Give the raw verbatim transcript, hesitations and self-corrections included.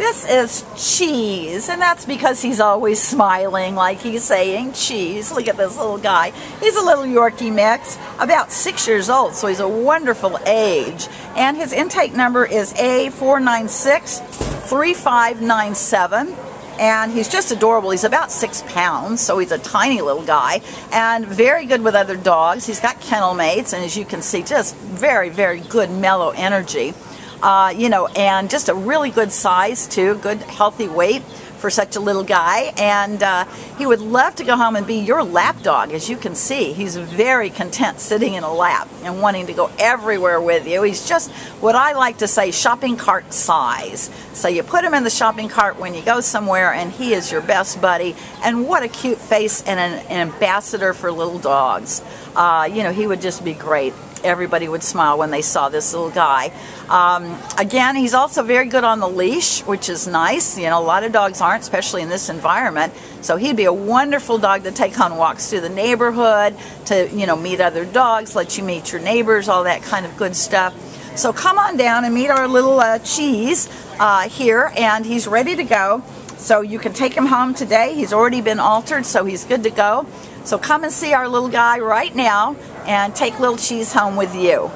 This is cheese, and that's because he's always smiling like he's saying cheese. Look at this little guy. He's a little Yorkie mix, about six years old, so he's a wonderful age. And his intake number is A four nine six three five nine seven. And he's just adorable. He's about six pounds, so he's a tiny little guy, and very good with other dogs. He's got kennel mates, and as you can see, just very, very good mellow energy. Uh, you know, and just a really good size too, good healthy weight for such a little guy. And uh, he would love to go home and be your lap dog. As you can see, he's very content sitting in a lap and wanting to go everywhere with you. He's just what I like to say, shopping cart size. So you put him in the shopping cart when you go somewhere, and he is your best buddy. And what a cute face, and an, an ambassador for little dogs. Uh, you know, he would just be great. Everybody would smile when they saw this little guy. Um, again, he's also very good on the leash, which is nice. You know, a lot of dogs aren't, especially in this environment. So he'd be a wonderful dog to take on walks through the neighborhood, to, you know, meet other dogs, let you meet your neighbors, all that kind of good stuff. So come on down and meet our little uh, Cheese uh, here, and he's ready to go. So you can take him home today. He's already been altered, so he's good to go. So come and see our little guy right now and take little Cheese home with you.